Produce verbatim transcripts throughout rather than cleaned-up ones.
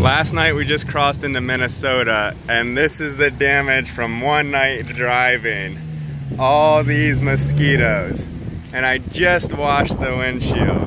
Last night we just crossed into Minnesota, and this is the damage from one night driving. All these mosquitoes. And I just washed the windshield.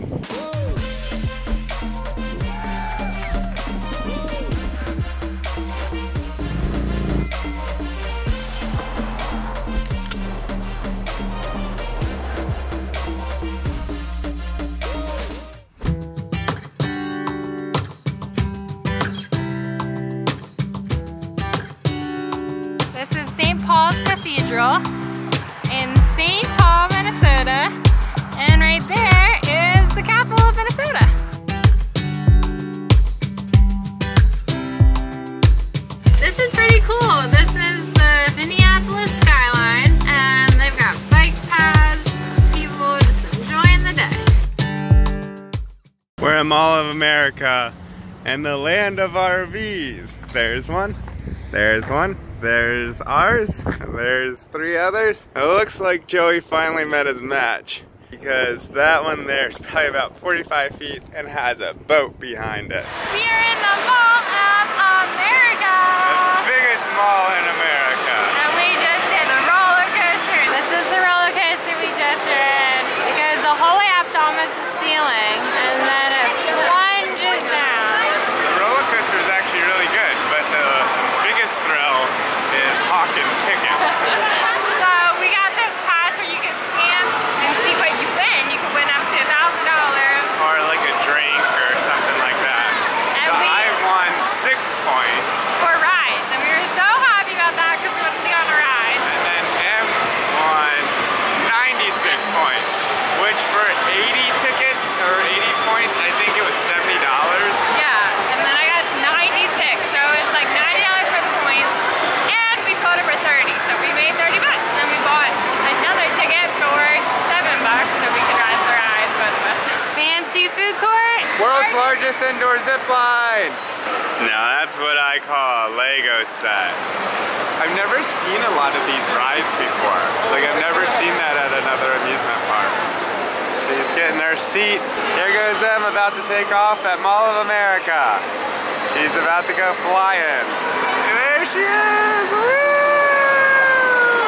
In Saint Paul, Minnesota, and right there is the capital of Minnesota. This is pretty cool. This is the Minneapolis skyline, and they've got bike paths, people just enjoying the day. We're in Mall of America, and the land of R Vs. There's one, there's one. There's ours, there's three others. It looks like Joey finally met his match, because that one there is probably about forty-five feet and has a boat behind it. We are in the Mall of America! The biggest mall in America. And we just did the roller coaster. This is the roller coaster we just did. It goes the whole way up to almost the ceiling, and then it plunges down. The roller coaster is actually really good, but the biggest thrill is hawking tickets. So we got this pass where you can scan and see what you win. You can win up to a thousand dollars. Or like a drink or something like that. And so we, I won six points. For rides. And we were so happy about that because we wanted to be on a ride. And then M won ninety-six points, which for eighty tickets or eighty points, I think it was seventy dollars. Yeah. World's largest indoor zip line. Now that's what I call a Lego set. I've never seen a lot of these rides before. Like I've never seen that at another amusement park. He's getting our seat. Here goes Em, about to take off at Mall of America. He's about to go flying. And there she is! Woo!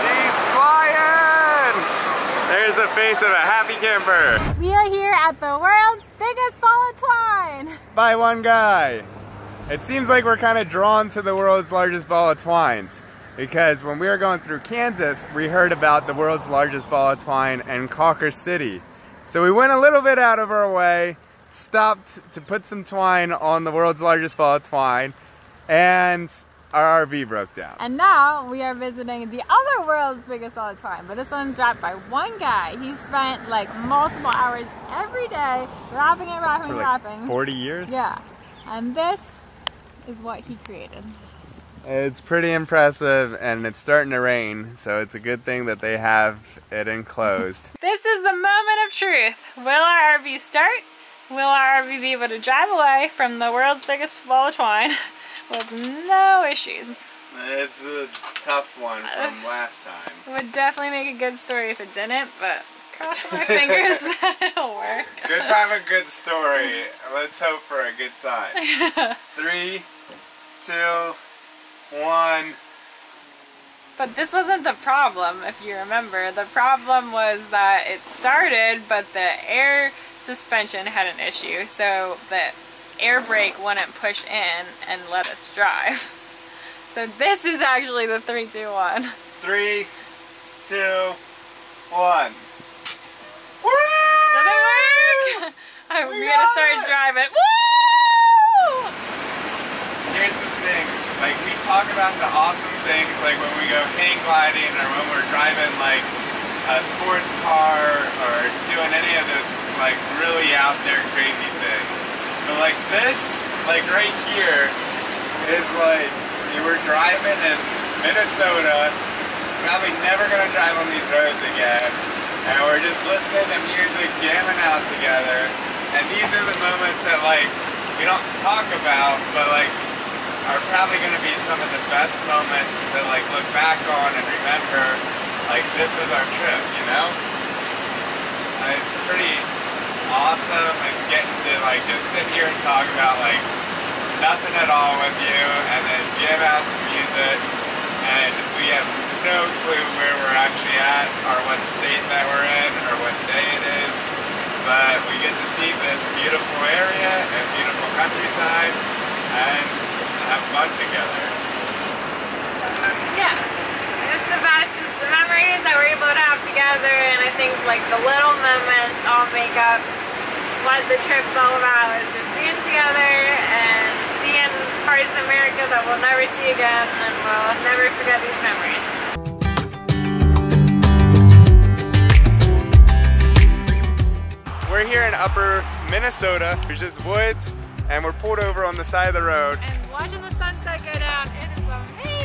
She's flying! There's the face of a happy camper. We are here at the world's biggest ball of twine! By one guy! It seems like we're kind of drawn to the world's largest ball of twines, because when we were going through Kansas, we heard about the world's largest ball of twine in Cawker City. So we went a little bit out of our way, stopped to put some twine on the world's largest ball of twine, and our R V broke down. And now we are visiting the other world's biggest ball of twine, but this one's wrapped by one guy. He spent like multiple hours every day wrapping and wrapping and wrapping. Like forty years? Yeah. And this is what he created. It's pretty impressive, and it's starting to rain, so it's a good thing that they have it enclosed. This is the moment of truth. Will our R V start? Will our R V be able to drive away from the world's biggest ball of twine with no issues? It's a tough one from last time. It would definitely make a good story if it didn't, but cross my fingers that it'll work. Good time, a good story. Let's hope for a good time. Three, two, one. But this wasn't the problem, if you remember. The problem was that it started, but the air suspension had an issue, so that air brake wouldn't push in and let us drive. So this is actually the three, two, one. three, two, one. Woo! Did it work? Alright, we we're gonna start it. Driving. Woo! Here's the thing, like we talk about the awesome things like when we go hang gliding or when we're driving like a sports car or doing any of those like really out there crazy things. But like this, like right here, is like, you were driving in Minnesota, probably never gonna drive on these roads again, and we're just listening to music, jamming out together, and these are the moments that like, we don't talk about, but like, are probably gonna be some of the best moments to like look back on and remember, like this was our trip, you know? It's pretty awesome, and getting to like just sit here and talk about like nothing at all with you, and then jam out to music, and we have no clue where we're actually at, or what state that we're in, or what day it is, but we get to see this beautiful area and beautiful countryside, and have fun together. Yeah, it's the best, just the memories that we're able to have together, and I think like the little moments all make up what the trip's all about. Is just being together and seeing parts of America that we'll never see again, and we'll never forget these memories. We're here in Upper Minnesota, which is woods, and we're pulled over on the side of the road. And watching the sunset go down, it is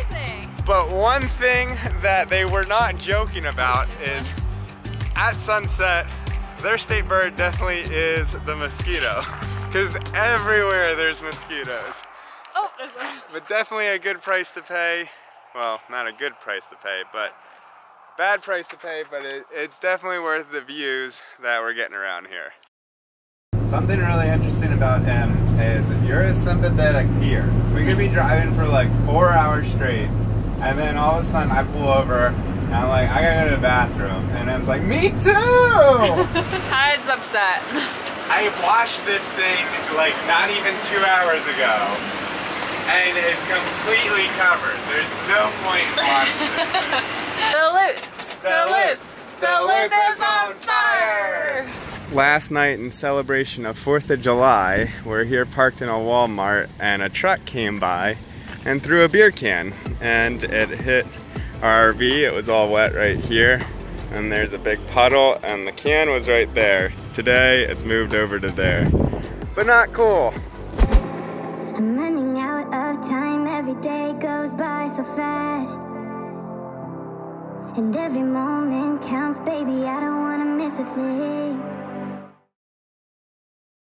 amazing! But one thing that they were not joking about is at sunset, their state bird definitely is the mosquito, because everywhere there's mosquitoes. Oh, there's one. But definitely a good price to pay. Well, not a good price to pay, but bad price to pay, but it, it's definitely worth the views that we're getting around here. Something really interesting about M is if you're a sympathetic deer, we could be driving for like four hours straight, and then all of a sudden I pull over, and I'm like, I gotta go to the bathroom. And I was like, me too! Hyde's upset. I watched this thing like not even two hours ago, and it's completely covered. There's no point in watching this thing. Salute! Salute! Salute is on fire! Last night, in celebration of fourth of July, we're here parked in a Walmart, and a truck came by and threw a beer can, and it hit our R V. It was all wet right here, and there's a big puddle, and the can was right there. Today it's moved over to there, but not cool. I'm running out of time. Every day goes by so fast, and every moment counts, baby. I don't wanna